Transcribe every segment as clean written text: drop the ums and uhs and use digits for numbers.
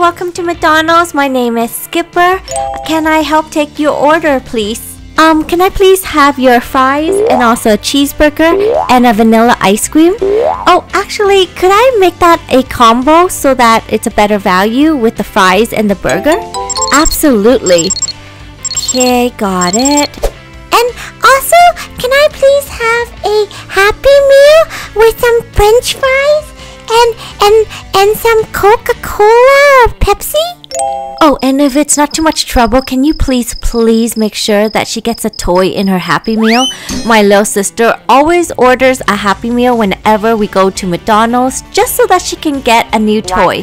welcome to McDonald's. My name is Skipper. Can I help take your order, please? Can I please have your fries and also a cheeseburger and a vanilla ice cream? Oh, actually, could I make that a combo so that it's a better value with the fries and the burger? Absolutely. Okay, got it. And also, can I please have a Happy Meal with some French fries and some Coca-Cola or Pepsi? Oh, and if it's not too much trouble, can you please make sure that she gets a toy in her Happy Meal? My little sister always orders a Happy Meal whenever we go to McDonald's just so that she can get a new toy.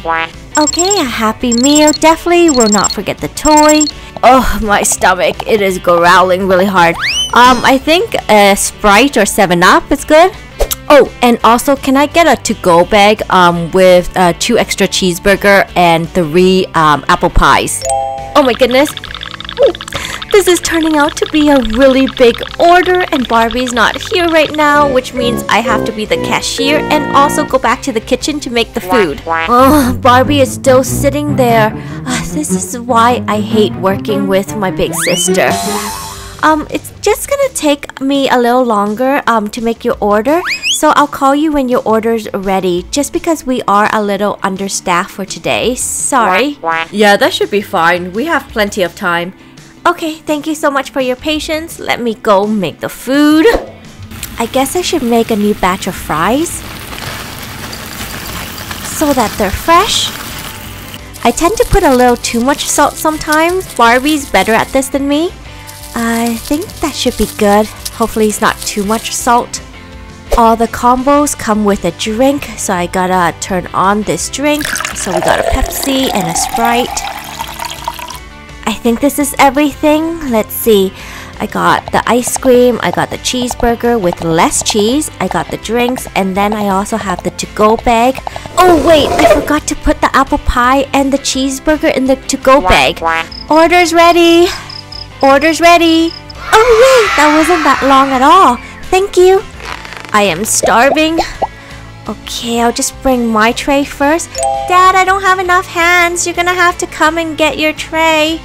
Okay, a Happy Meal. Definitely will not forget the toy. Oh, my stomach. It is growling really hard. I think a Sprite or 7-Up is good. Oh, and also, can I get a to-go bag with 2 extra cheeseburger and 3 apple pies? Oh my goodness. This is turning out to be a really big order, and Barbie's not here right now, which means I have to be the cashier and also go back to the kitchen to make the food. Oh, Barbie is still sitting there. This is why I hate working with my big sister. It's just gonna take me a little longer to make your order, so I'll call you when your order's ready, just because we are a little understaffed for today. Sorry. Yeah, that should be fine. We have plenty of time. Okay, thank you so much for your patience. Let me go make the food. I guess I should make a new batch of fries so that they're fresh. I tend to put a little too much salt sometimes. Barbie's better at this than me. I think that should be good. Hopefully it's not too much salt. All the combos come with a drink, so I gotta turn on this drink. So we got a Pepsi and a Sprite. I think this is everything. Let's see. I got the ice cream, I got the cheeseburger with less cheese, I got the drinks, and then I also have the to-go bag. Oh wait, I forgot to put the apple pie and the cheeseburger in the to-go bag. Order's ready! Order's ready! Oh wait, that wasn't that long at all. Thank you. I am starving. Okay, I'll just bring my tray first. Dad, I don't have enough hands. You're gonna have to come and get your tray.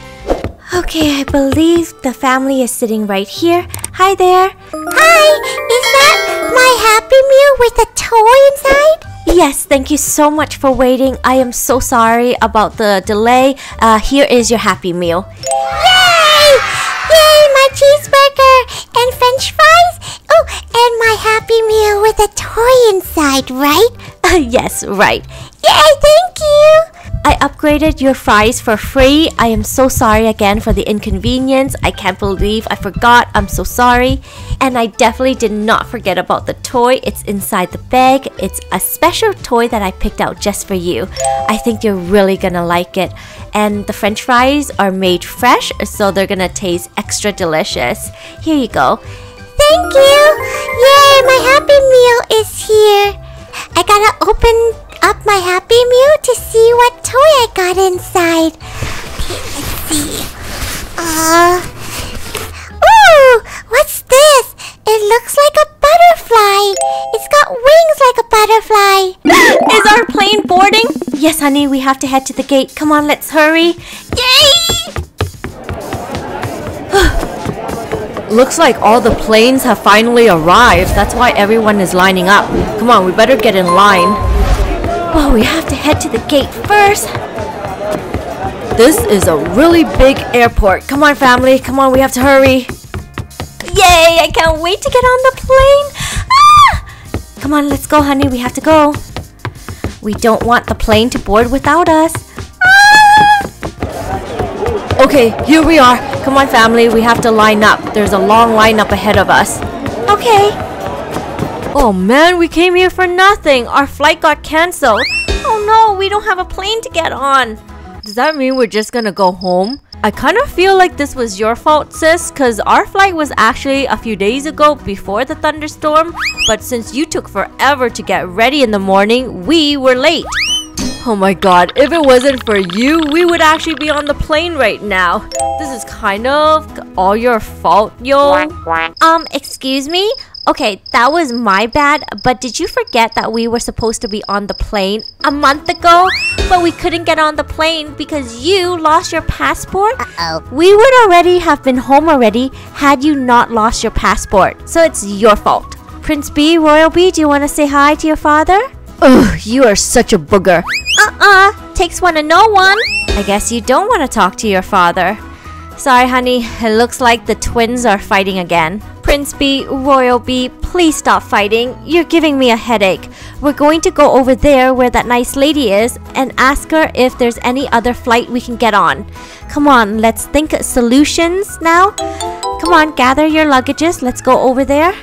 Okay, I believe the family is sitting right here. Hi there. Hi, is that my Happy Meal with a toy inside? Yes, thank you so much for waiting. I am so sorry about the delay. Here is your Happy Meal. Yay! Yay, my cheeseburger and French fries. Oh, and my Happy Meal with a toy inside, right? Yes, right. Yay, thank you! I upgraded your fries for free. I am so sorry again for the inconvenience. I can't believe I forgot. I'm so sorry. And I definitely did not forget about the toy. It's inside the bag. It's a special toy that I picked out just for you. I think you're really gonna like it. And the French fries are made fresh, so they're gonna taste extra delicious. Here you go. Thank you! Yay, my Happy Meal is here! I gotta open up my Happy Meal to see what toy I got inside. Okay, let's see. Ooh! What's this? It looks like a butterfly. It's got wings like a butterfly. Is our plane boarding? Yes, honey, we have to head to the gate. Come on, let's hurry. Yay! Looks like all the planes have finally arrived. That's why everyone is lining up. Come on, we better get in line. Oh, we have to head to the gate first. This is a really big airport. Come on, family. Come on, we have to hurry. Yay, I can't wait to get on the plane. Ah! Come on, let's go, honey. We have to go. We don't want the plane to board without us. Okay, here we are. Come on, family. We have to line up. There's a long line up ahead of us. Okay. Oh, man. We came here for nothing. Our flight got canceled. Oh, no. We don't have a plane to get on. Does that mean we're just gonna go home? I kind of feel like this was your fault, sis, because our flight was actually a few days ago before the thunderstorm. But since you took forever to get ready in the morning, we were late. Oh my god, if it wasn't for you, we would actually be on the plane right now. This is kind of all your fault, yo. Excuse me? Okay, that was my bad, but did you forget that we were supposed to be on the plane a month ago? But we couldn't get on the plane because you lost your passport? Uh-oh. We would already have been home already had you not lost your passport. So it's your fault. Prince B, Royal B, do you want to say hi to your father? Ugh, you are such a booger. Uh-uh, takes one to know one. I guess you don't want to talk to your father. Sorry, honey, it looks like the twins are fighting again. Prince B, Royal B, please stop fighting. You're giving me a headache. We're going to go over there where that nice lady is and ask her if there's any other flight we can get on. Come on, let's think solutions now. Come on, gather your luggages. Let's go over there.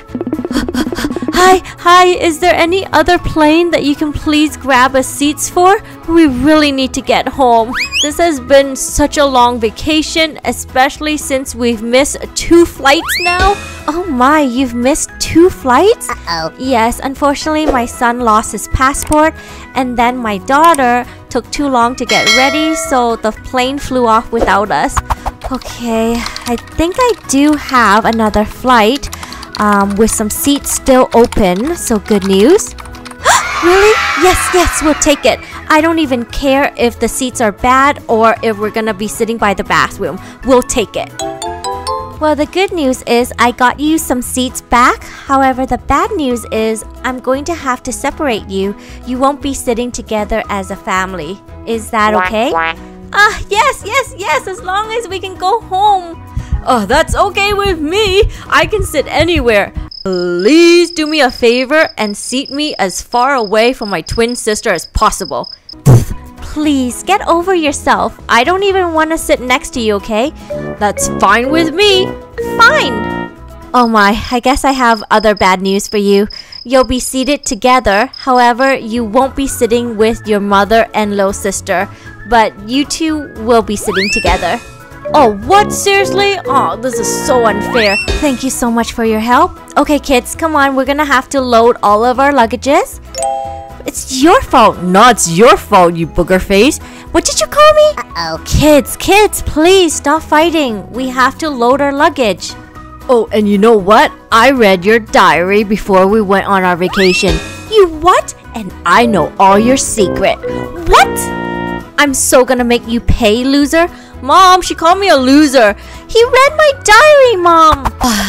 Hi, is there any other plane that you can please grab us seats for? We really need to get home. This has been such a long vacation, especially since we've missed 2 flights now. Oh my, you've missed 2 flights? Uh-oh. Yes, unfortunately my son lost his passport and then my daughter took too long to get ready, so the plane flew off without us. Okay, I think I do have another flight. With some seats still open, so good news. Really? Yes, we'll take it. I don't even care if the seats are bad or if we're gonna be sitting by the bathroom. We'll take it. Well, the good news is I got you some seats back. However, the bad news is I'm going to have to separate you. You won't be sitting together as a family. Is that okay? Yes, as long as we can go home. Oh, that's okay with me. I can sit anywhere. Please do me a favor and seat me as far away from my twin sister as possible. Please, get over yourself. I don't even want to sit next to you, okay? That's fine with me. Fine. Oh my, I guess I have other bad news for you. You'll be seated together. However, you won't be sitting with your mother and little sister. But you two will be sitting together. Oh, what? Seriously? Oh, this is so unfair. Thank you so much for your help. Okay, kids, come on. We're gonna have to load all of our luggages. It's your fault. No, it's your fault, you booger face. What did you call me? Uh-oh. Kids, please stop fighting. We have to load our luggage. Oh, and you know what? I read your diary before we went on our vacation. You what? And I know all your secret. What? I'm so gonna make you pay, loser. Mom, she called me a loser. He read my diary, Mom.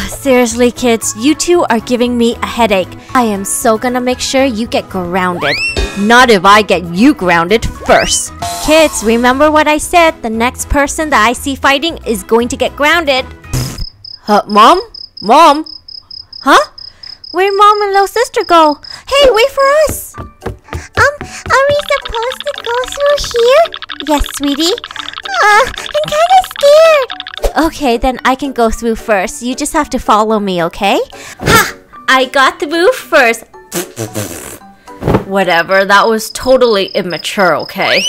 Seriously, kids, you two are giving me a headache. I am so gonna make sure you get grounded. Not if I get you grounded first. Kids, remember what I said. The next person that I see fighting is going to get grounded. Mom? Huh? Where'd Mom and little sister go? Hey, wait for us. Are we supposed to go through here? Yes, sweetie. I'm kind of scared. Okay, then I can go through first. You just have to follow me, okay? Ha! I got the move first. Whatever, that was totally immature, okay?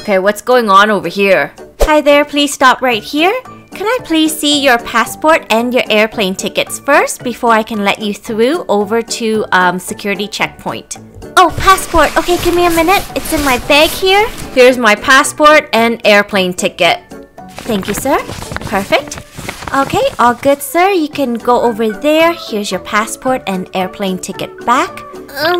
Okay, what's going on over here? Hi there, please stop right here. Can I please see your passport and your airplane tickets first before I can let you through over to security checkpoint? Oh, passport. Okay, give me a minute. It's in my bag here. Here's my passport and airplane ticket. Thank you, sir. Perfect. Okay, all good, sir. You can go over there. Here's your passport and airplane ticket back.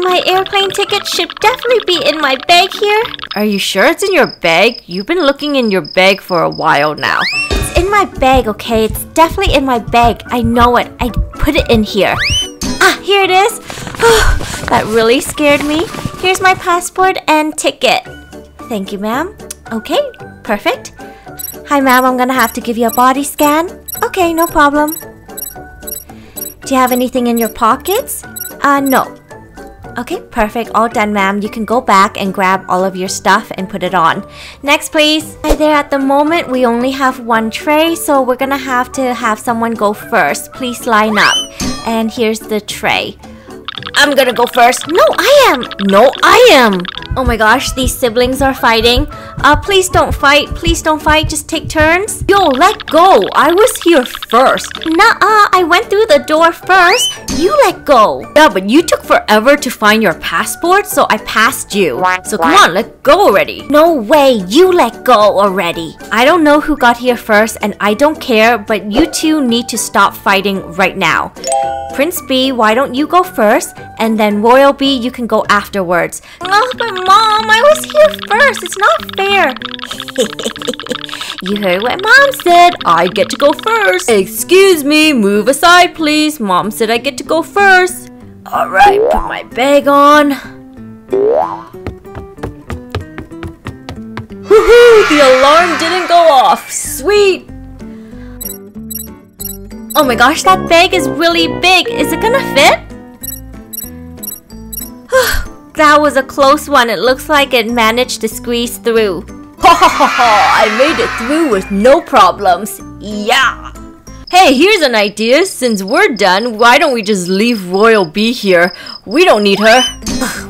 My airplane ticket should definitely be in my bag here. Are you sure it's in your bag? You've been looking in your bag for a while now. It's in my bag, okay? It's definitely in my bag. I know it. I put it in here. Ah, here it is. That really scared me. Here's my passport and ticket. Thank you, ma'am. Okay, perfect. Hi, ma'am. I'm gonna have to give you a body scan. Okay, no problem. Do you have anything in your pockets? No. Okay, perfect. All done, ma'am. You can go back and grab all of your stuff and put it on. Next, please. Hi there. At the moment, we only have 1 tray, so we're gonna have to have someone go first. Please line up. And here's the tray. I'm gonna go first. No, I am. No, I am. Oh my gosh, these siblings are fighting. Please don't fight. Please don't fight. Just take turns. Yo, let go. I was here first. Nuh-uh, I went through the door first. You let go. Yeah, but you took forever to find your passport, so I passed you. So come on, let go already. No way, you let go already. I don't know who got here first, and I don't care, but you two need to stop fighting right now. Prince B, why don't you go first? And then Royal B, you can go afterwards. Oh, but Mom, I was here first. It's not fair. You heard what Mom said. I get to go first. Excuse me, move aside, please. Mom said I get to go first. All right, put my bag on. Woohoo! The alarm didn't go off. Sweet. Oh my gosh, that bag is really big. Is it gonna fit? That was a close one. It looks like it managed to squeeze through. Ha ha ha ha! I made it through with no problems. Yeah! Hey, here's an idea. Since we're done, why don't we just leave Royal B here? We don't need her.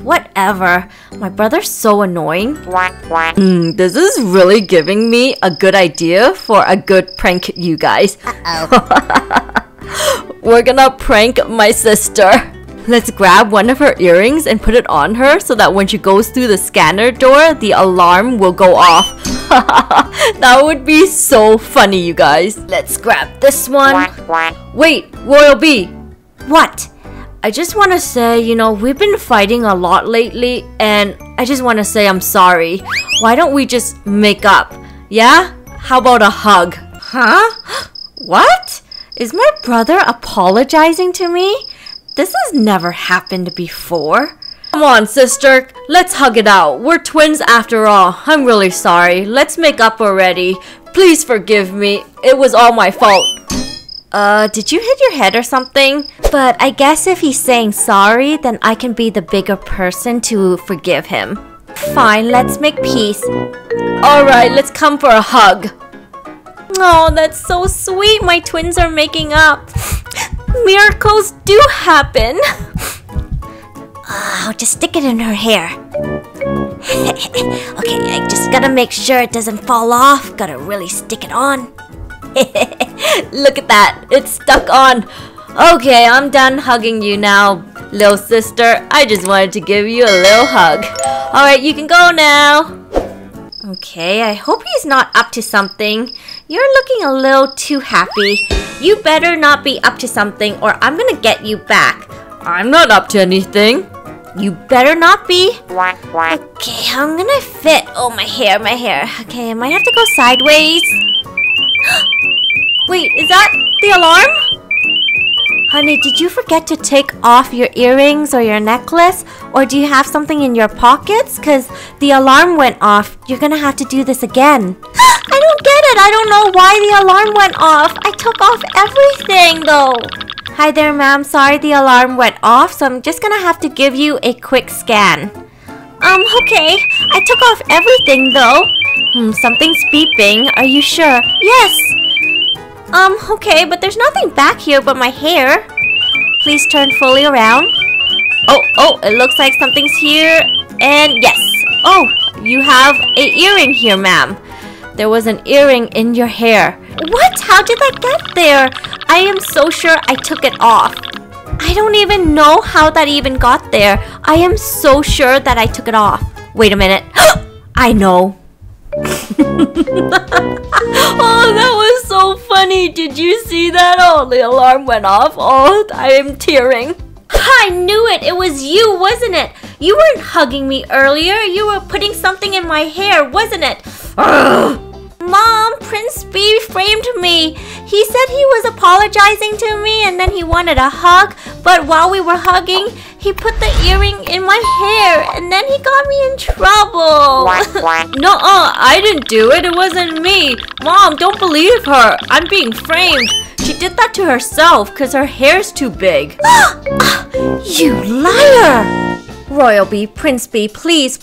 Whatever. My brother's so annoying. This is really giving me a good idea for a good prank, you guys. Uh-oh. We're gonna prank my sister. Let's grab one of her earrings and put it on her so that when she goes through the scanner door, the alarm will go off. That would be so funny, you guys. Let's grab this one. Wait, Royal B. What? I just want to say, you know, we've been fighting a lot lately, and I just want to say I'm sorry. Why don't we just make up? Yeah? How about a hug? Huh? What? Is my brother apologizing to me? This has never happened before. Come on, sister. Let's hug it out. We're twins after all. I'm really sorry. Let's make up already. Please forgive me. It was all my fault. Did you hit your head or something? But I guess if he's saying sorry, then I can be the bigger person to forgive him. Fine, let's make peace. Alright, let's come for a hug. Oh, that's so sweet. My twins are making up. Miracles do happen. Oh, just stick it in her hair. Okay, I just gotta make sure it doesn't fall off. Gotta really stick it on. Look at that, it's stuck on. Okay, I'm done hugging you now, little sister. I just wanted to give you a little hug. Alright, you can go now. Okay, I hope he's not up to something. You're looking a little too happy. You better not be up to something or I'm gonna get you back. I'm not up to anything. You better not be. Okay, I'm gonna fit. Oh, my hair. Okay, I might have to go sideways. Wait, is that the alarm? Honey, did you forget to take off your earrings or your necklace? Or do you have something in your pockets? Because the alarm went off. You're going to have to do this again. I don't get it. I don't know why the alarm went off. I took off everything though. Hi there, ma'am. Sorry the alarm went off. So I'm just going to have to give you a quick scan. Okay. I took off everything though. Something's beeping. Are you sure? Yes. Okay, but there's nothing back here but my hair. Please turn fully around. Oh, it looks like something's here. And yes. Oh, you have an earring here, ma'am. There was an earring in your hair. What? How did that get there? I am so sure I took it off. I don't even know how that even got there. I am so sure that I took it off. Wait a minute. I know. Oh, that was so funny. Did you see that? Oh, the alarm went off. Oh, I am tearing. I knew it. It was you, wasn't it? You weren't hugging me earlier. You were putting something in my hair, wasn't it? Ugh. Mom, Prince B framed me. He said he was apologizing to me and then he wanted a hug. But while we were hugging, he put the earring in my hair and then he got me in trouble. No, I didn't do it. It wasn't me. Mom, don't believe her. I'm being framed. She did that to herself because her hair's too big. You liar! Royal B, Prince B, please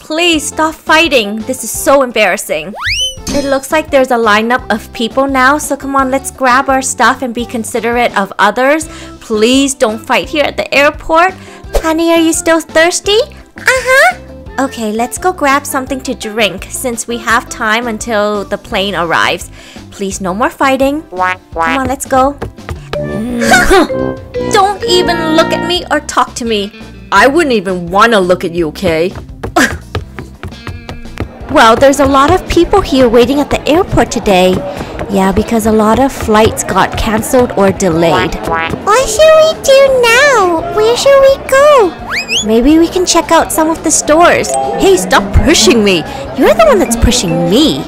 stop fighting. This is so embarrassing. It looks like there's a lineup of people now, so come on, let's grab our stuff and be considerate of others. Please don't fight here at the airport. Honey, are you still thirsty? Uh-huh. Okay, let's go grab something to drink since we have time until the plane arrives. Please, no more fighting. Come on, let's go. Don't even look at me or talk to me. I wouldn't even want to look at you, okay? Well, there's a lot of people here waiting at the airport today. Yeah, because a lot of flights got cancelled or delayed. What should we do now? Where should we go? Maybe we can check out some of the stores. Hey, stop pushing me. You're the one that's pushing me.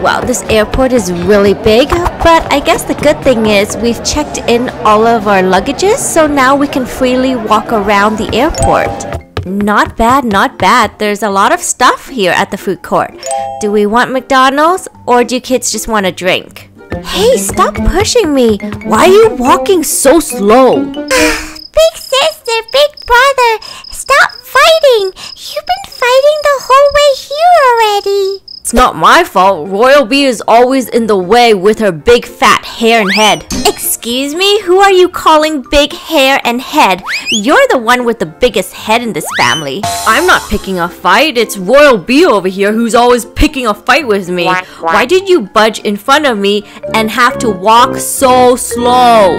Wow, this airport is really big. But I guess the good thing is we've checked in all of our luggages, so now we can freely walk around the airport. Not bad, not bad. There's a lot of stuff here at the food court. Do we want McDonald's or do kids just want a drink? Hey, stop pushing me. Why are you walking so slow? Big sister, big brother, stop fighting. You've been fighting the whole way here already. It's not my fault. Royal Bee is always in the way with her big fat hair and head. Excuse me? Who are you calling big hair and head? You're the one with the biggest head in this family. I'm not picking a fight. It's Royal Bee over here who's always picking a fight with me. Why did you budge in front of me and have to walk so slow?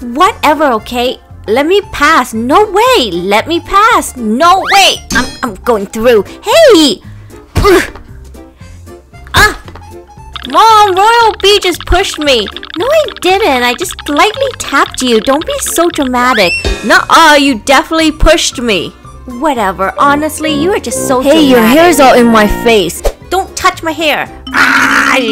Whatever, okay? Let me pass. No way. Let me pass. No way. I'm going through. Hey! Ugh. Mom, Royal Bee just pushed me. No, I didn't. I just lightly tapped you. Don't be so dramatic. Nuh-uh, you definitely pushed me. Whatever. Honestly, you are just so dramatic. Hey, your hair's all in my face. Don't touch my hair. Hey,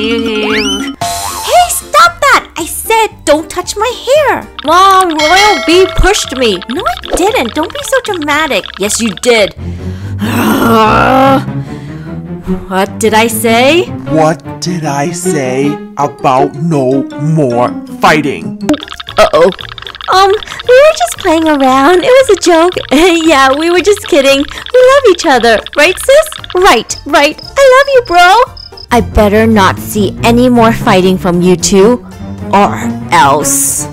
stop that. I said don't touch my hair. Mom, Royal Bee pushed me. No, I didn't. Don't be so dramatic. Yes, you did. What did I say? What did I say about no more fighting? Uh-oh. We were just playing around. It was a joke. Yeah, we were just kidding. We love each other. Right, sis? Right. I love you, bro. I better not see any more fighting from you two or else.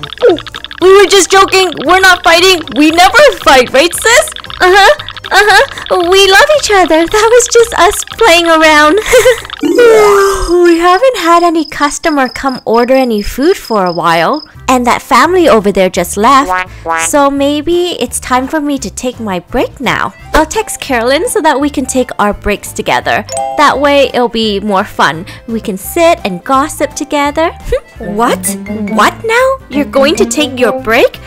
We were just joking. We're not fighting. We never fight, right, sis? Uh-huh. We love each other. That was just us playing around. We haven't had any customer come order any food for a while. And that family over there just left. So maybe it's time for me to take my break now. I'll text Carolyn so that we can take our breaks together. That way it'll be more fun. We can sit and gossip together. What? What now? You're going to take your break?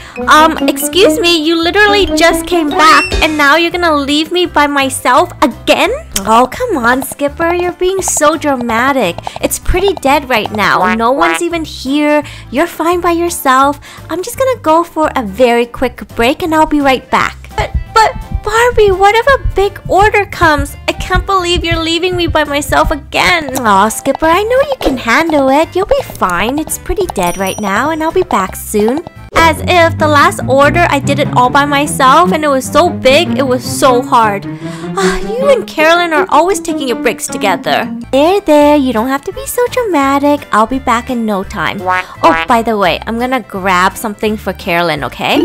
Excuse me, you literally just came back and now you're gonna leave me by myself again? Oh, come on, Skipper. You're being so dramatic. It's pretty dead right now. No one's even here. You're fine by yourself. I'm just gonna go for a very quick break and I'll be right back. But Barbie, what if a big order comes? I can't believe you're leaving me by myself again. Aw, Skipper, I know you can handle it. You'll be fine. It's pretty dead right now and I'll be back soon. As if the last order I did it all by myself and it was so big, it was so hard. You and Carolyn are always taking your breaks together. There, you don't have to be so dramatic. I'll be back in no time. Oh, by the way, I'm gonna grab something for Carolyn, okay?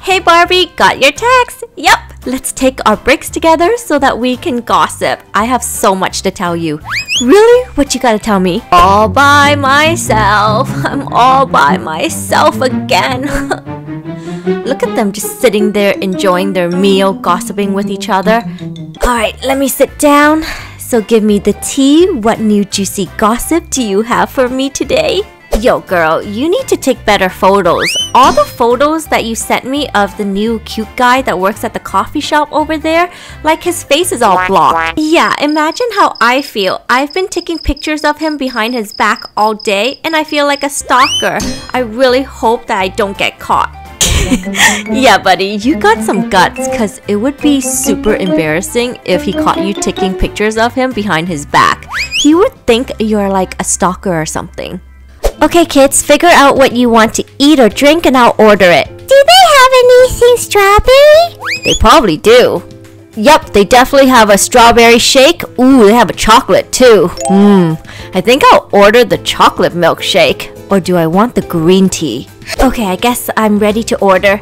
Hey Barbie, got your text. Yep, let's take our breaks together so that we can gossip. I have so much to tell you. Really? What you gotta tell me? All by myself. I'm all by myself again. Look at them just sitting there enjoying their meal, gossiping with each other. Alright, let me sit down. So give me the tea. What new juicy gossip do you have for me today? Yo girl, you need to take better photos. All the photos that you sent me of the new cute guy that works at the coffee shop over there, like his face is all blocked. Yeah, imagine how I feel. I've been taking pictures of him behind his back all day and I feel like a stalker. I really hope that I don't get caught. Yeah buddy, you got some guts because it would be super embarrassing if he caught you taking pictures of him behind his back. He would think you're like a stalker or something. Okay kids, figure out what you want to eat or drink and I'll order it. Do they have anything strawberry? They probably do. Yep, they definitely have a strawberry shake. Ooh, they have a chocolate too. I think I'll order the chocolate milkshake. Or do I want the green tea? Okay, I guess I'm ready to order.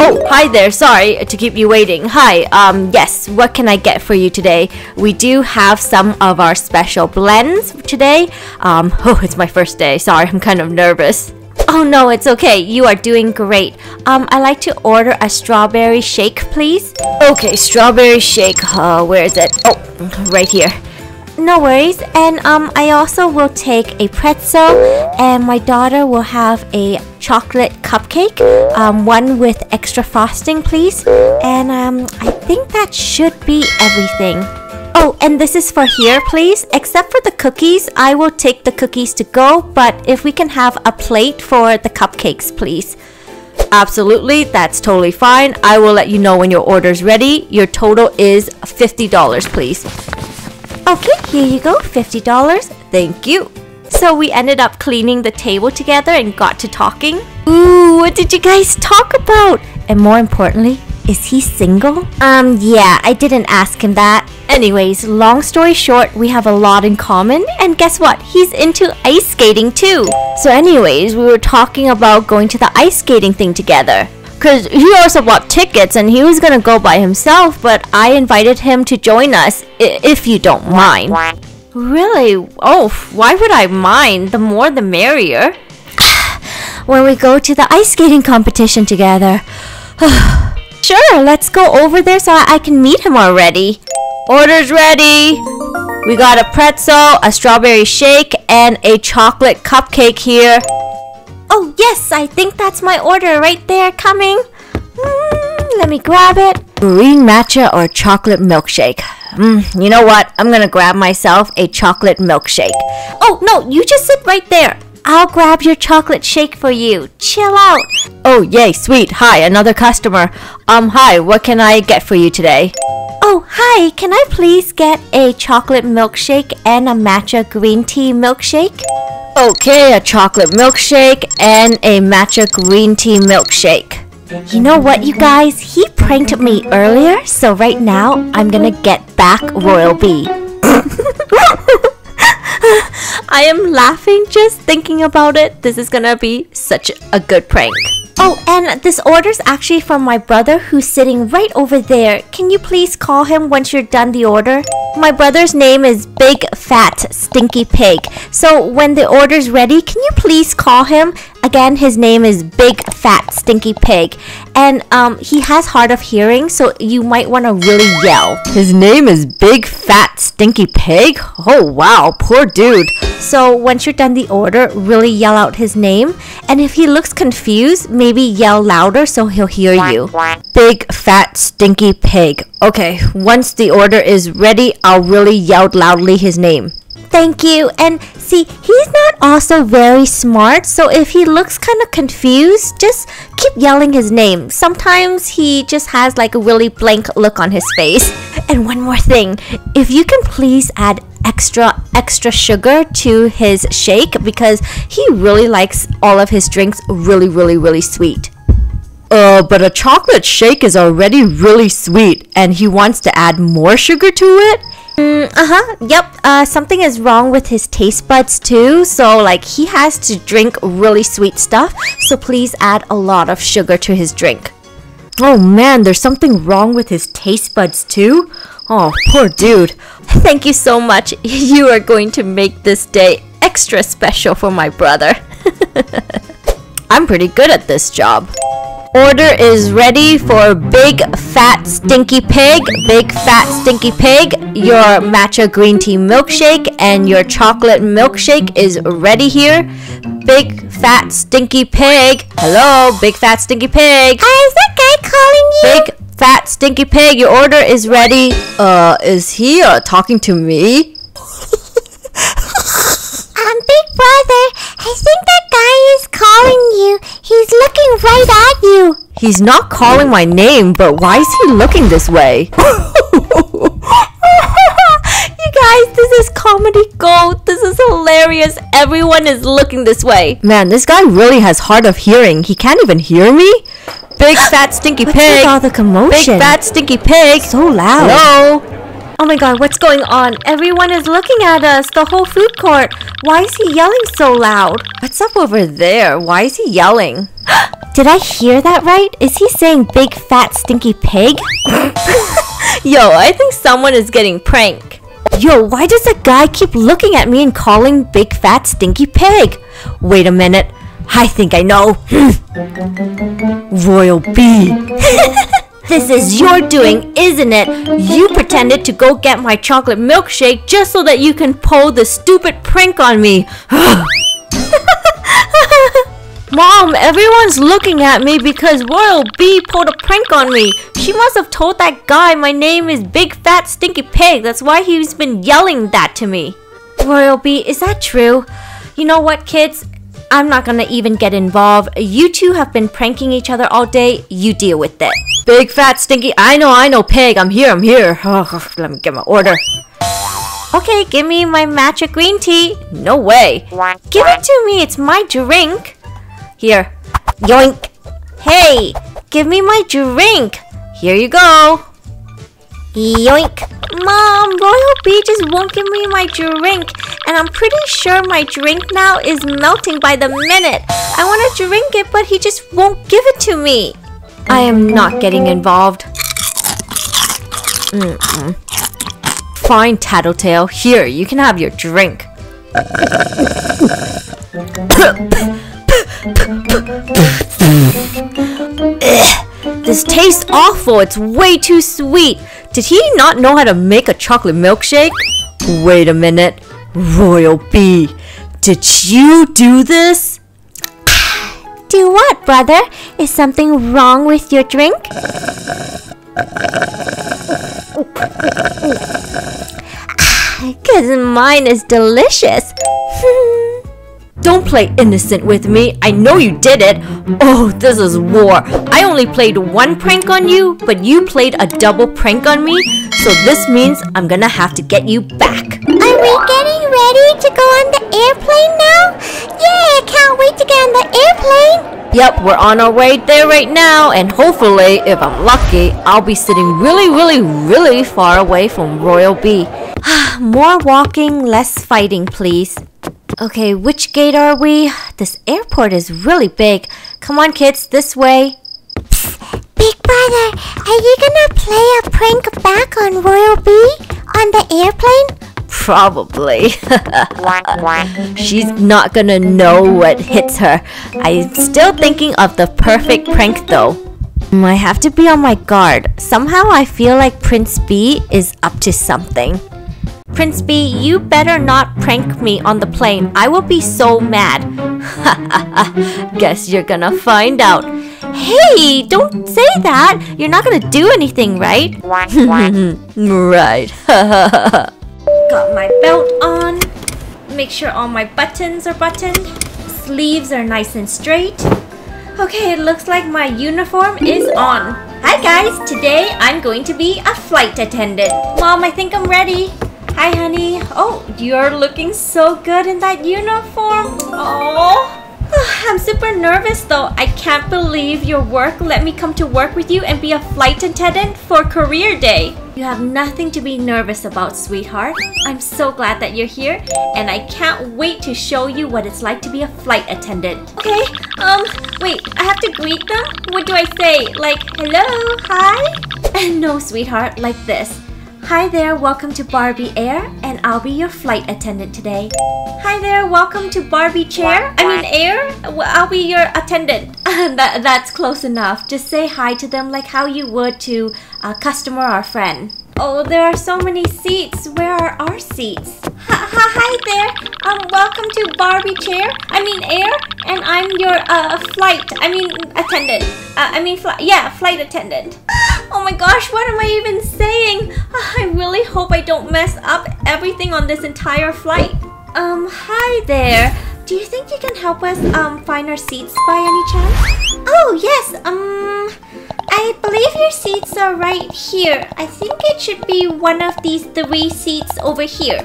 Oh, hi there. Sorry to keep you waiting. Hi. Yes, what can I get for you today? We do have some of our special blends today. Oh, it's my first day. Sorry, I'm kind of nervous. Oh no, it's okay. You are doing great. I'd like to order a strawberry shake, please. Okay, strawberry shake. Where is it? Oh, right here. No worries. And I also will take a pretzel, and my daughter will have a chocolate cupcake, one with extra frosting, please. And I think that should be everything. Oh, and this is for here, please. Except for the cookies, I will take the cookies to go, but if we can have a plate for the cupcakes, please. Absolutely, that's totally fine. I will let you know when your order's ready. Your total is $50, please. Okay, here you go, $50. Thank you. So we ended up cleaning the table together and got to talking. Ooh, what did you guys talk about? And more importantly, is he single? Yeah, I didn't ask him that. Anyways, long story short, we have a lot in common, and guess what? He's into ice skating too. So anyways, we were talking about going to the ice skating thing together. Cause he also bought tickets and he was gonna go by himself, but I invited him to join us, if you don't mind. Really? Oh, why would I mind? The more the merrier. When we go to the ice skating competition together. Sure, let's go over there so I can meet him already. Order's ready. We got a pretzel, a strawberry shake, and a chocolate cupcake here. Oh yes, I think that's my order right there coming. Let me grab it. Green matcha or chocolate milkshake. You know what? I'm gonna grab myself a chocolate milkshake. Oh no, you just sit right there. I'll grab your chocolate shake for you. Chill out. Oh, yay, sweet. Hi, another customer. Hi, what can I get for you today? Oh, hi. Can I please get a chocolate milkshake and a matcha green tea milkshake? Okay, a chocolate milkshake and a matcha green tea milkshake. You know what, you guys? He pranked me earlier, so right now I'm gonna get back Royal B. I am laughing just thinking about it. This is gonna be such a good prank. Oh, and this order's actually from my brother who's sitting right over there. Can you please call him once you're done the order? My brother's name is Big Fat Stinky Pig. So when the order's ready, can you please call him? Again, his name is Big Fat Stinky Pig. And he has hard of hearing, so you might want to really yell. His name is Big Fat Stinky Pig? Oh wow, poor dude. So once you're done the order, really yell out his name. And if he looks confused, maybe yell louder so he'll hear you. Big Fat Stinky Pig. Okay, once the order is ready, I'll really yell loudly his name. Thank you. And see, he's not also very smart, so if he looks kind of confused, just keep yelling his name. Sometimes he just has like a really blank look on his face. And one more thing, if you can please add extra sugar to his shake, because he really likes all of his drinks really sweet. But a chocolate shake is already really sweet, and he wants to add more sugar to it? Yep. Something is wrong with his taste buds too, so like he has to drink really sweet stuff, so please add a lot of sugar to his drink. Oh man, there's something wrong with his taste buds too? Oh, poor dude. Thank you so much. You are going to make this day extra special for my brother. I'm pretty good at this job. Order is ready for Big Fat Stinky Pig. Big Fat Stinky Pig, your matcha green tea milkshake and your chocolate milkshake is ready here. Big Fat Stinky Pig. Hello, Big Fat Stinky Pig. Is that guy calling you? Big Fat Stinky Pig, your order is ready. Is he talking to me? Big Brother, I think that guy is calling you. He's looking right at you. He's not calling my name, but why is he looking this way? You guys, this is comedy gold. This is hilarious. Everyone is looking this way. Man, this guy really has hard of hearing. He can't even hear me. Big Fat Stinky Pig. What's with all the commotion? Big Fat Stinky Pig. So loud. Hello? Oh my god, what's going on? Everyone is looking at us, the whole food court. Why is he yelling so loud? What's up over there? Why is he yelling? Did I hear that right? Is he saying big fat stinky pig? Yo, I think someone is getting pranked. Yo, why does that guy keep looking at me and calling big fat stinky pig? Wait a minute, I think I know. Royal B. This is your doing, isn't it? You pretended to go get my chocolate milkshake just so that you can pull the stupid prank on me. Mom, everyone's looking at me because Royal B pulled a prank on me. She must have told that guy my name is Big Fat Stinky Pig. That's why he's been yelling that to me. Royal B, is that true? You know what, kids? I'm not gonna even get involved. You two have been pranking each other all day. You deal with it. Big Fat Stinky, I know, Pig. I'm here. Oh, let me get my order. Okay, give me my matcha green tea. No way. Give it to me. It's my drink. Here. Yoink. Hey, give me my drink. Here you go. Yoink. Mom, Royal B just won't give me my drink. And I'm pretty sure my drink now is melting by the minute. I want to drink it, but he just won't give it to me. I am not getting involved. Fine, Tattletale. Here, you can have your drink. This tastes awful. It's way too sweet. Did he not know how to make a chocolate milkshake? Wait a minute. Royal B, did you do this? Do what, brother? Is something wrong with your drink? Because mine is delicious. Don't play innocent with me. I know you did it. Oh, this is war. I only played one prank on you, but you played a double prank on me. So this means I'm gonna have to get you back. Are we getting ready to go on the airplane now? Yeah, can't wait to get on the airplane. Yep, we're on our way there right now. And hopefully, if I'm lucky, I'll be sitting really, really, really far away from Royal B. More walking, less fighting, please. Okay, which gate are we? This airport is really big. Come on, kids, this way. Psst, Big Brother, are you gonna play a prank back on Royal B on the airplane? Probably. She's not gonna know what hits her. I'm still thinking of the perfect prank, though. I have to be on my guard. Somehow I feel like Prince B is up to something. Prince B, you better not prank me on the plane. I will be so mad. Guess you're gonna find out. Hey, don't say that. You're not gonna do anything, right? Right. Got my belt on. Make sure all my buttons are buttoned. Sleeves are nice and straight. Okay, it looks like my uniform is on. Hi guys, today I'm going to be a flight attendant. Mom, I think I'm ready. Hi, honey. Oh, you're looking so good in that uniform. Oh, I'm super nervous though. I can't believe your work let me come to work with you and be a flight attendant for career day. You have nothing to be nervous about, sweetheart. I'm so glad that you're here and I can't wait to show you what it's like to be a flight attendant. Okay, wait, I have to greet them? What do I say? Like, hello, hi? No, sweetheart, like this. Hi there, welcome to Barbie Air, and I'll be your flight attendant today. Hi there, welcome to Barbie Chair, Air, I'll be your attendant. That's close enough. Just say hi to them like how you would to a customer or friend. Oh, there are so many seats. Where are our seats? Hi there, welcome to Barbie Chair, Air, and I'm your attendant. Flight attendant. Oh my gosh, what am I even saying? I really hope I don't mess up everything on this entire flight. Hi there. Do you think you can help us find our seats by any chance? Oh, yes. I believe your seats are right here. I think it should be one of these three seats over here.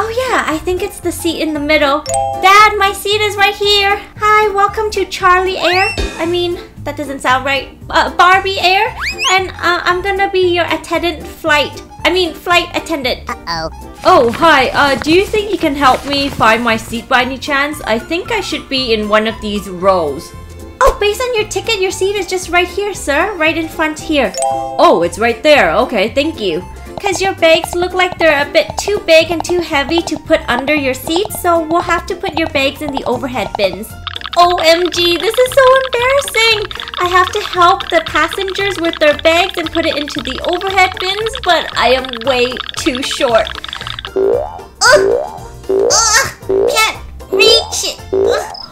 Oh yeah, I think it's the seat in the middle. Dad, my seat is right here. Hi, welcome to Charlie Air. That doesn't sound right. Barbie Air, and I'm gonna be your attendant flight. I mean, flight attendant. Oh, hi. Do you think you can help me find my seat by any chance? I think I should be in one of these rows. Oh, based on your ticket, your seat is just right here, sir. Right in front here. Oh, it's right there. Okay, thank you. Because your bags look like they're a bit too big and too heavy to put under your seat, so we'll have to put your bags in the overhead bins. OMG, this is so embarrassing! I have to help the passengers with their bags and put it into the overhead bins, but I am way too short. Can't reach it!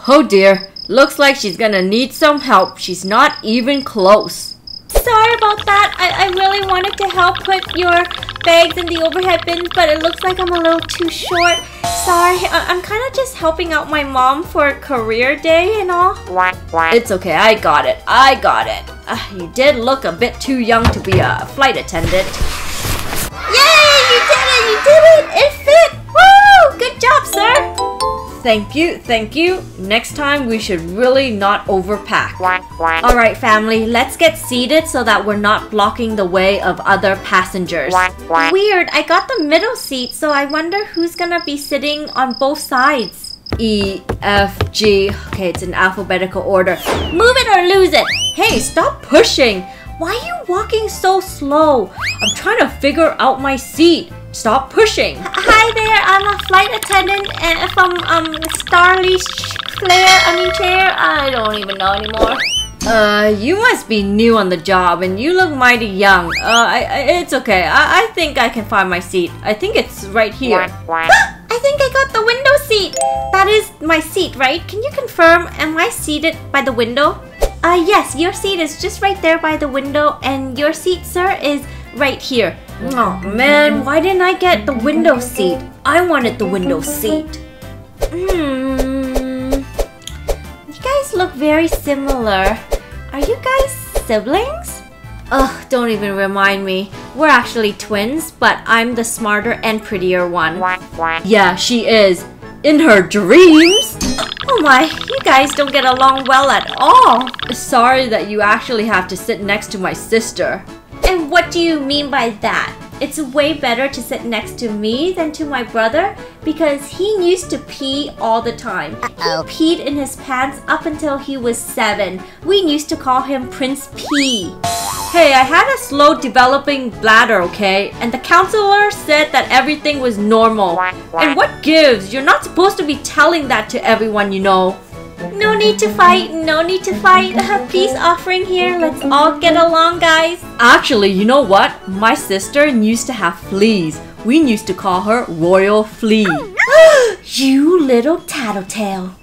Oh dear, looks like she's gonna need some help. She's not even close. Sorry about that. I really wanted to help put your bags in the overhead bin, but it looks like I'm a little too short. Sorry, I'm kind of just helping out my mom for career day and all. It's okay, I got it. You did look a bit too young to be a flight attendant. Yay, you did it! It fit! Woo! Good job, sir! Thank you. Next time, we should really not overpack. Alright, family, let's get seated so that we're not blocking the way of other passengers. Weird, I got the middle seat, so I wonder who's gonna be sitting on both sides. E, F, G. Okay, it's in alphabetical order. Move it or lose it! Hey, stop pushing! Why are you walking so slow? I'm trying to figure out my seat. Stop pushing. Hi there, I'm a flight attendant from Starly Chair. I don't even know anymore. You must be new on the job and you look mighty young. It's okay. I think I can find my seat. I think it's right here. I think I got the window seat. That is my seat, right? Can you confirm? Am I seated by the window? Yes, your seat is just right there by the window and your seat, sir, is right here. Oh man, why didn't I get the window seat? I wanted the window seat. You guys look very similar. Are you guys siblings? Ugh, don't even remind me. We're actually twins, but I'm the smarter and prettier one. Yeah, she is. In her dreams. Oh my, you guys don't get along well at all. Sorry that you actually have to sit next to my sister. And what do you mean by that? It's way better to sit next to me than to my brother because he used to pee all the time. He peed in his pants up until he was 7. We used to call him Prince Pee. Hey, I had a slow developing bladder, okay? And the counselor said that everything was normal. And what gives? You're not supposed to be telling that to everyone, you know. No need to fight. Peace offering here. Let's all get along, guys. Actually, you know what? My sister used to have fleas. We used to call her Royal Flea. You little tattletale.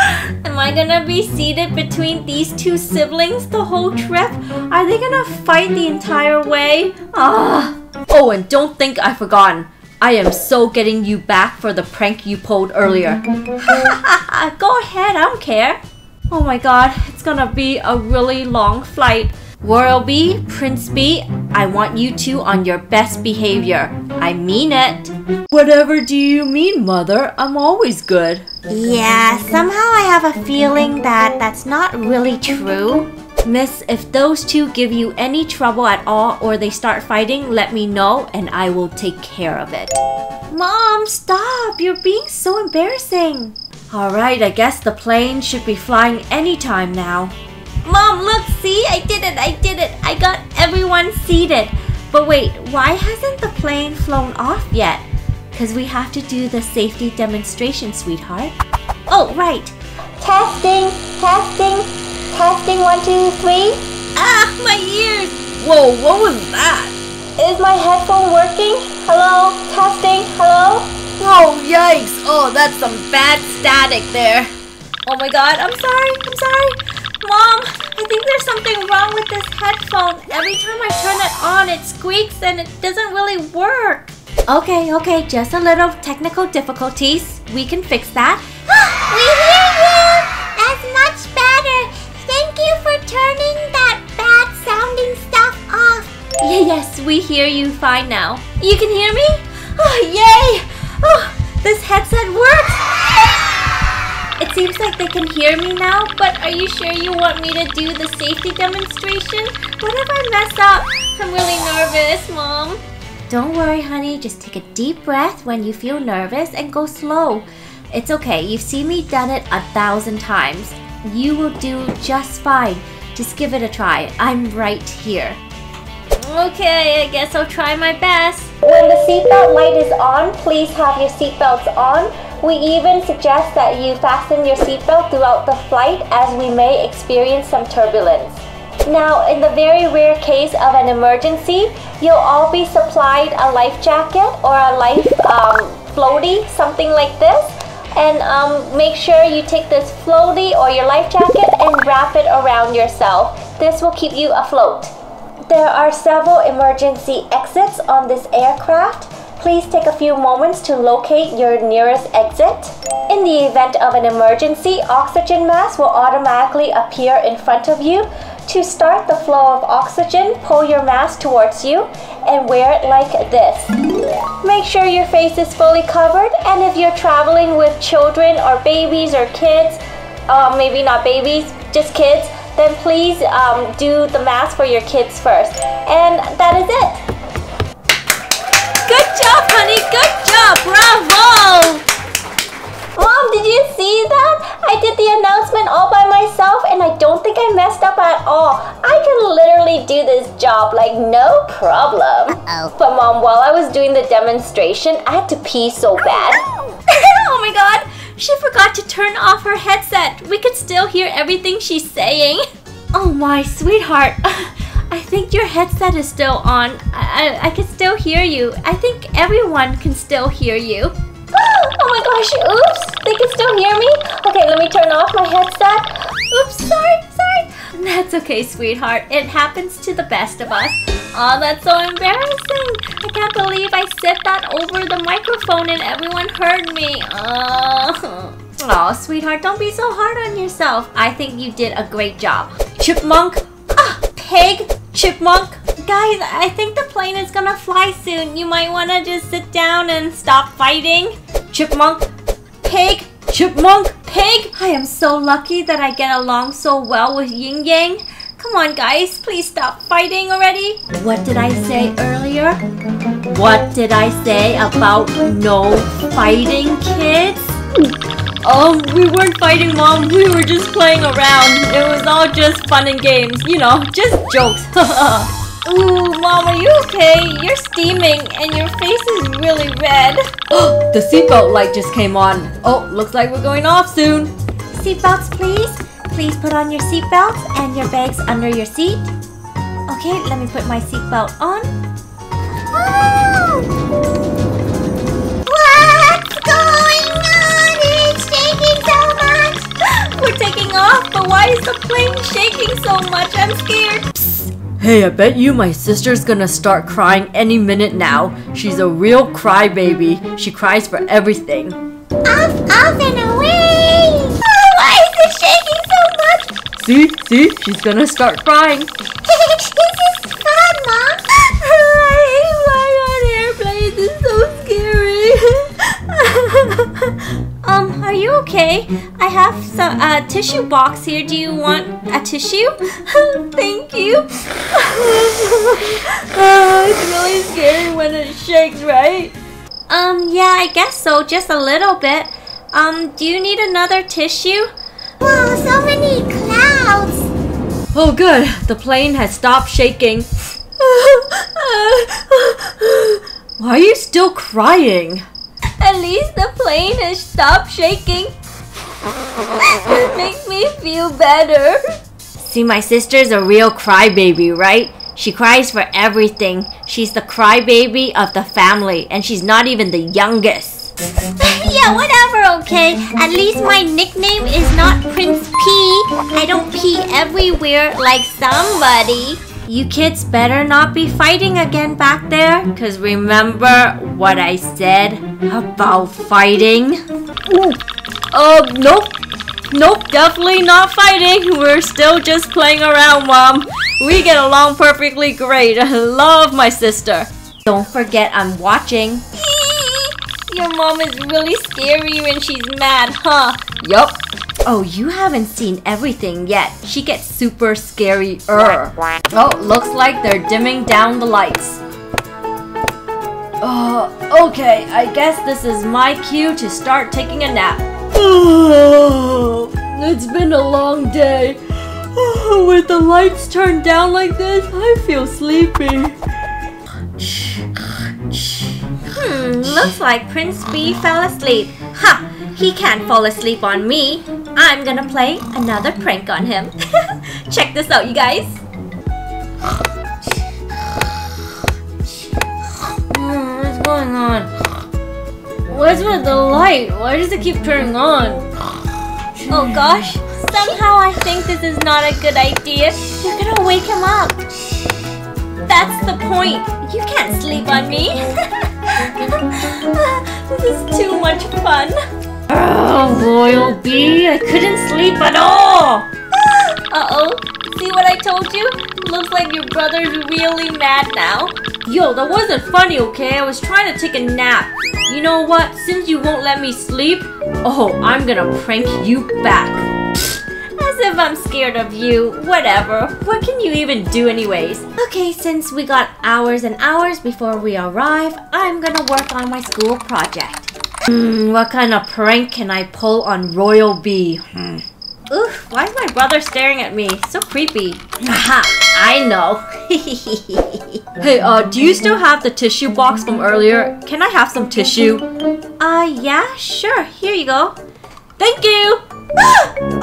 Am I gonna be seated between these two siblings the whole trip? Are they gonna fight the entire way? Oh, and don't think I've forgotten. I am so getting you back for the prank you pulled earlier. Go ahead, I don't care. Oh my god, it's gonna be a really long flight. Royal Bee, Prince Bee, I want you two on your best behavior. I mean it. Whatever do you mean, Mother? I'm always good. Yeah, somehow I have a feeling that that's not really true. Miss, if those two give you any trouble at all or they start fighting, let me know and I will take care of it. Mom, stop! You're being so embarrassing. Alright, I guess the plane should be flying anytime now. Mom, look, see? I did it! I got everyone seated. But wait, why hasn't the plane flown off yet? Because we have to do the safety demonstration, sweetheart. Oh, right. Testing, 1, 2, 3. Ah, my ears! Whoa, what was that? Is my headphone working? Hello? Testing, hello? Whoa, yikes! Oh, that's some bad static there. Oh my god, I'm sorry. Mom, I think there's something wrong with this headphone. Every time I turn it on, it squeaks and it doesn't really work. Okay, just a little technical difficulties. We can fix that. We hear you! That's much better! Thank you for turning that bad sounding stuff off. Yes, we hear you fine now. You can hear me? Oh, yay! Oh, this headset works! It seems like they can hear me now, but are you sure you want me to do the safety demonstration? What if I mess up? I'm really nervous, Mom. Don't worry, honey. Just take a deep breath when you feel nervous and go slow. It's okay. You've seen me done it 1,000 times. You will do just fine. Just give it a try. I'm right here. Okay, I guess I'll try my best. When the seatbelt light is on, please have your seatbelts on. We even suggest that you fasten your seatbelt throughout the flight as we may experience some turbulence. Now, in the very rare case of an emergency, you'll all be supplied a life jacket or a life floaty, something like this. And make sure you take this floaty or your life jacket and wrap it around yourself. This will keep you afloat. There are several emergency exits on this aircraft. Please take a few moments to locate your nearest exit. In the event of an emergency, oxygen masks will automatically appear in front of you. To start the flow of oxygen, pull your mask towards you and wear it like this. Make sure your face is fully covered, and if you're traveling with children or babies or kids, maybe not babies, just kids, then please do the mask for your kids first. And that is it. Good job, honey! Good job! Bravo! Mom, did you see that? I did the announcement all by myself and I don't think I messed up at all. I can literally do this job like no problem. Uh-oh. But Mom, while I was doing the demonstration, I had to pee so bad. Oh my god! She forgot to turn off her headset. We could still hear everything she's saying. Oh my sweetheart. I think your headset is still on. I can still hear you. I think everyone can still hear you. Oh my gosh, oops! They can still hear me? Okay, let me turn off my headset. Oops, sorry. That's okay, sweetheart. It happens to the best of us. Oh, that's so embarrassing. I can't believe I said that over the microphone and everyone heard me. Oh, sweetheart, don't be so hard on yourself. I think you did a great job. Chipmunk, pig, chipmunk. Guys, I think the plane is gonna fly soon. You might wanna just sit down and stop fighting. Chipmunk, pig, chipmunk, pig. I am so lucky that I get along so well with Yin Yang. Come on guys, please stop fighting already. What did I say earlier? What did I say about no fighting, kids? Oh, we weren't fighting, Mom. We were just playing around. It was all just fun and games. You know, just jokes. Ooh, Mom, are you okay? You're steaming and your face is really red. The seatbelt light just came on. Oh, looks like we're going off soon. Seatbelts, please. Please put on your seatbelts and your bags under your seat. Okay, let me put my seatbelt on. Oh! We're taking off, but why is the plane shaking so much? I'm scared. Psst. Hey, I bet you my sister's gonna start crying any minute now. She's a real crybaby. She cries for everything. Off and away! Oh, why is it shaking so much? See? She's gonna start crying. This is fun, Mom. I'm flying on airplanes. It's so scary. Are you okay? I have some tissue box here. Do you want a tissue? Thank you. It's really scary when it shakes, right? Yeah, I guess so. Just a little bit. Do you need another tissue? Wow, so many clouds. Oh, good. The plane has stopped shaking. Why are you still crying? At least the plane has stopped shaking. It makes me feel better. See, my sister's a real crybaby, right? She cries for everything. She's the crybaby of the family, and she's not even the youngest. Yeah, whatever, okay. At least my nickname is not Prince Pee. I don't pee everywhere like somebody. You kids better not be fighting again back there, because remember what I said about fighting? Nope, definitely not fighting. We're still just playing around, Mom. We get along perfectly great. I love my sister. Don't forget I'm watching. Your mom is really scary when she's mad, huh? Yup. Oh, you haven't seen everything yet. She gets super scary. Oh, looks like they're dimming down the lights. Okay, I guess this is my cue to start taking a nap. Oh, it's been a long day. Oh, with the lights turned down like this, I feel sleepy. Looks like Prince B fell asleep. Ha! He can't fall asleep on me. I'm gonna play another prank on him. Check this out, you guys. What's going on? What's with the light? Why does it keep turning on? Oh gosh, somehow I think this is not a good idea. You're gonna wake him up. That's the point. You can't sleep on me. This is too much fun. Oh, Royal Bee, I couldn't sleep at all. Uh-oh, see what I told you? Looks like your brother's really mad now. Yo, that wasn't funny, okay? I was trying to take a nap. You know what? Since you won't let me sleep, I'm gonna prank you back. As if I'm scared of you. Whatever. What can you even do anyways? Okay, since we got hours and hours before we arrive, I'm gonna work on my school project. What kind of prank can I pull on Royal Bee? Oof, why is my brother staring at me? So creepy. Haha, I know. Hey, do you still have the tissue box from earlier? Can I have some tissue? Yeah, sure. Here you go. Thank you!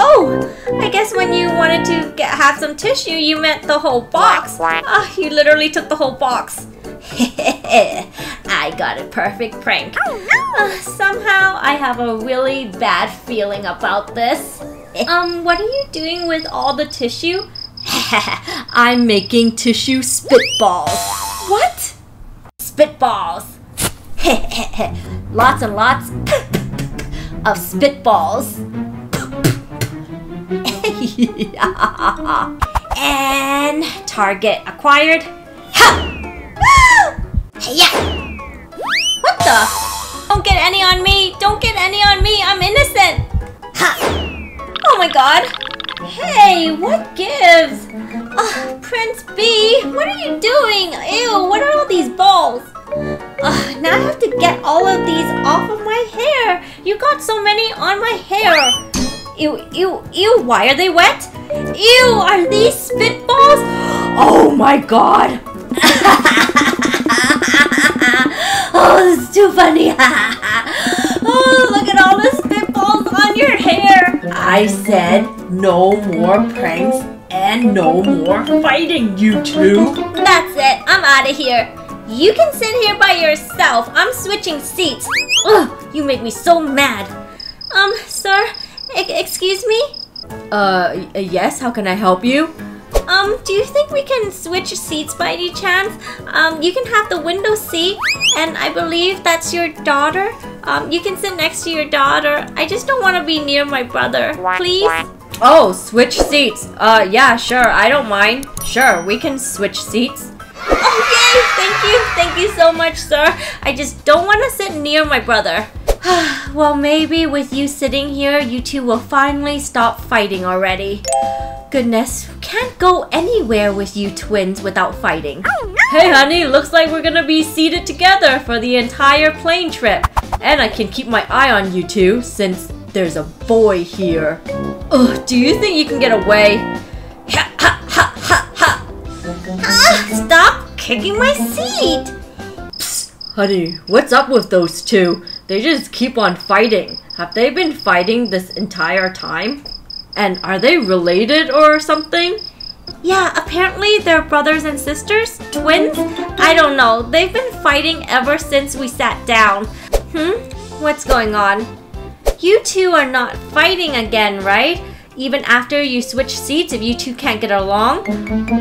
Oh, I guess when you wanted to have some tissue, you meant the whole box. You literally took the whole box. I got a perfect prank. Somehow, I have a really bad feeling about this. What are you doing with all the tissue? I'm making tissue spitballs. What? Spitballs. Lots and lots of spitballs. And target acquired. What the? Don't get any on me. Don't get any on me. I'm innocent. Oh my god. Hey, what gives? Prince B, what are you doing? Ew, what are all these balls? Now I have to get all of these off of my hair. You got so many on my hair. Ew, ew, ew, why are they wet? Ew, are these spitballs? Oh my god. Oh, this is too funny. Oh, look at all the spitballs on your hair. I said no more pranks and no more fighting, you two. That's it. I'm out of here. You can sit here by yourself. I'm switching seats. Ugh, you make me so mad. Sir, excuse me? Yes, how can I help you? Do you think we can switch seats by any chance? You can have the window seat, and I believe that's your daughter. You can sit next to your daughter. I just don't want to be near my brother. Please? Oh, switch seats. Yeah, sure. I don't mind. Sure, we can switch seats. Oh, yay! Thank you. Thank you so much, sir. I just don't want to sit near my brother. Well, maybe with you sitting here, you two will finally stop fighting already. Goodness, can't go anywhere with you twins without fighting. Oh, no. Hey honey, looks like we're gonna be seated together for the entire plane trip. And I can keep my eye on you two since there's a boy here. Ugh, do you think you can get away? Ha ha ha ha ha! Stop kicking my seat! Psst, honey, what's up with those two? They just keep on fighting. Have they been fighting this entire time? And are they related or something? Yeah, apparently they're brothers and sisters, twins. I don't know. They've been fighting ever since we sat down. What's going on? You two are not fighting again, right? Even after you switch seats, if you two can't get along,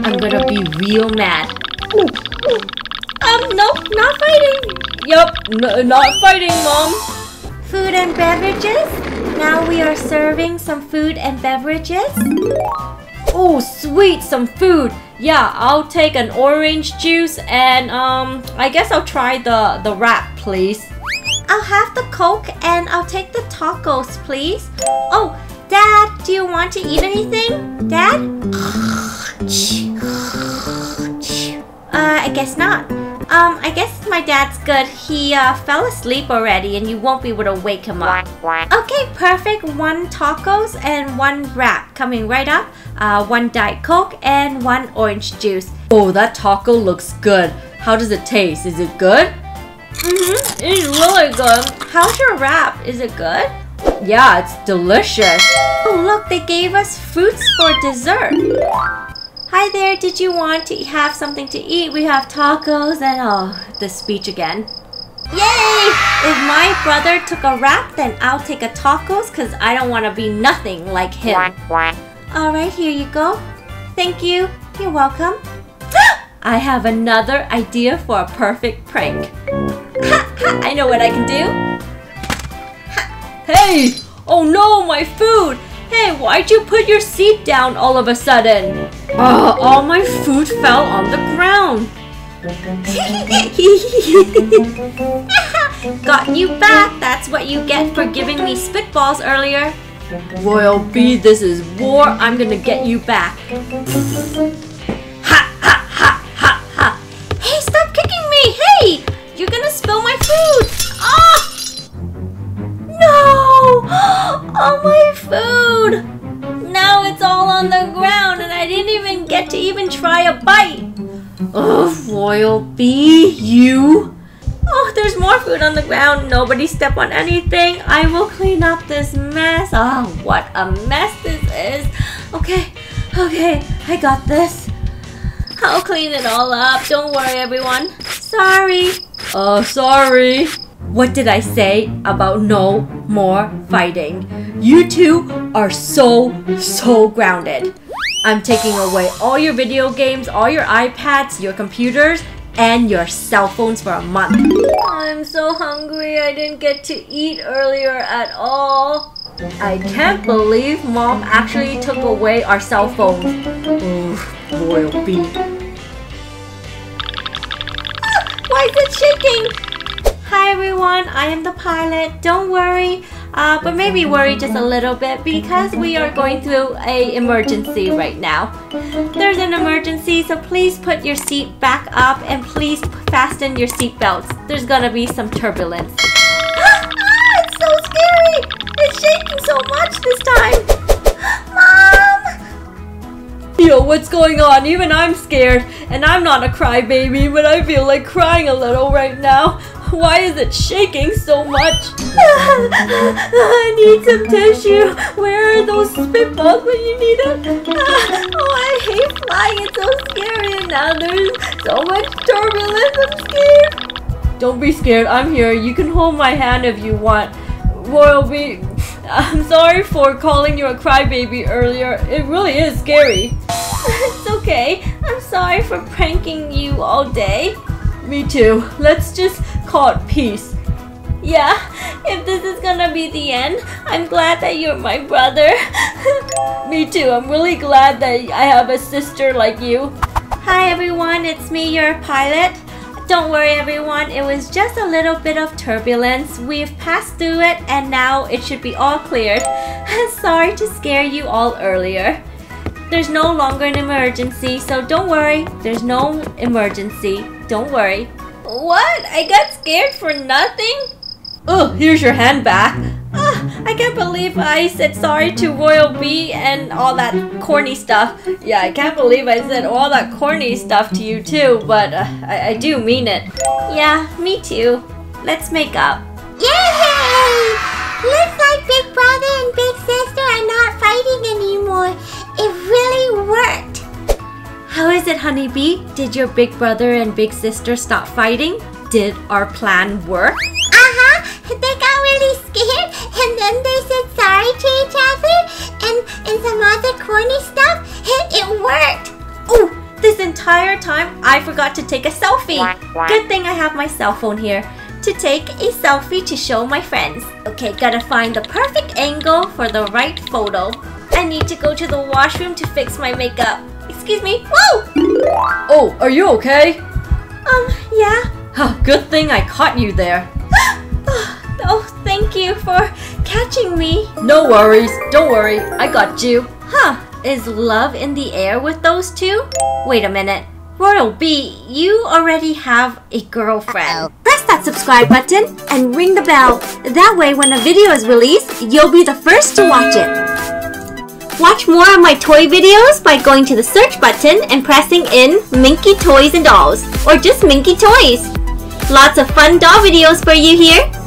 I'm gonna be real mad. Nope, not fighting. Yup, not fighting, Mom. Food and beverages? Now we are serving some food and beverages. Oh, sweet, some food. Yeah, I'll take an orange juice and I guess I'll try the wrap, please. I'll have the Coke and I'll take the tacos, please. Oh, Dad, do you want to eat anything? Dad? I guess not. I guess my dad's good. He fell asleep already and you won't be able to wake him up. Okay, perfect. 1 tacos and 1 wrap coming right up. 1 Diet Coke and 1 orange juice. Oh, that taco looks good. How does it taste? Is it good? Mm-hmm. It's really good. How's your wrap? Is it good? Yeah, it's delicious. Oh, look, they gave us fruits for dessert. Hi there, did you want to have something to eat? We have tacos and oh, the speech again. Yay! If my brother took a wrap, then I'll take a tacos because I don't want to be nothing like him. Alright, here you go. Thank you. You're welcome. I have another idea for a perfect prank. I know what I can do. Hey! Oh no, my food! Hey, why'd you put your seat down all of a sudden? Oh, all my food fell on the ground. Got you back! That's what you get for giving me spitballs earlier. Royal B, this is war. I'm gonna get you back. Ha! Ha! Ha! Ha! Ha! Hey, stop kicking me! Hey! You're gonna spill my food! Oh! No! All my food! Now it's all on the ground and I didn't even get to even try a bite! Ugh, Royal B, you! Oh, there's more food on the ground. Nobody step on anything. I will clean up this mess. Oh, what a mess this is. Okay, okay, I got this. I'll clean it all up. Don't worry, everyone. Sorry. Oh, sorry. What did I say about no more fighting? You two are so grounded. I'm taking away all your video games, all your iPads, your computers, and your cell phones for a month. I'm so hungry. I didn't get to eat earlier at all. I can't believe Mom actually took away our cell phones. Oof, Royal B. Ah, why is it shaking? Hi everyone, I am the pilot. Don't worry, but maybe worry just a little bit because we are going through an emergency right now. There's an emergency, so please put your seat back up and please fasten your seat belts. There's gonna be some turbulence. Ah, it's so scary! It's shaking so much this time! Mom! Yo, what's going on? Even I'm scared. And I'm not a crybaby, but I feel like crying a little right now. Why is it shaking so much? I need some tissue. Where are those spitballs when you need it? Oh, I hate flying. It's so scary. And now there's so much turbulence. I'm scared. Don't be scared. I'm here. You can hold my hand if you want. Royal B, I'm sorry for calling you a crybaby earlier. It really is scary. It's okay. I'm sorry for pranking you all day. Me too. Let's just call it peace. Yeah, if this is gonna be the end, I'm glad that you're my brother. Me too. I'm really glad that I have a sister like you. Hi everyone, it's me, your pilot. Don't worry everyone, it was just a little bit of turbulence. We've passed through it and now it should be all cleared. Sorry to scare you all earlier. There's no longer an emergency, so don't worry. There's no emergency. Don't worry. What? I got scared for nothing? Oh, here's your hand back. I can't believe I said sorry to Royal B and all that corny stuff. Yeah, I can't believe I said all that corny stuff to you too, but I do mean it. Yeah, me too. Let's make up. Yay! Looks like Big Brother and Big Sister are not fighting anymore. It really worked. How is it, Honeybee? Did your big brother and big sister stop fighting? Did our plan work? Uh-huh. They got really scared and then they said sorry to each other and some other corny stuff. It worked. Oh, this entire time I forgot to take a selfie. Good thing I have my cell phone here to take a selfie to show my friends. Okay, gotta find the perfect angle for the right photo. I need to go to the washroom to fix my makeup. Excuse me. Whoa! Oh, are you okay? Yeah. Huh, good thing I caught you there. Oh, thank you for catching me. No worries. Don't worry. I got you. Huh, is love in the air with those two? Wait a minute. Royal B, you already have a girlfriend. Press that subscribe button and ring the bell. That way when a video is released, you'll be the first to watch it. Watch more of my toy videos by going to the search button and pressing in Minky Toys and Dolls, or just Minky Toys. Lots of fun doll videos for you here.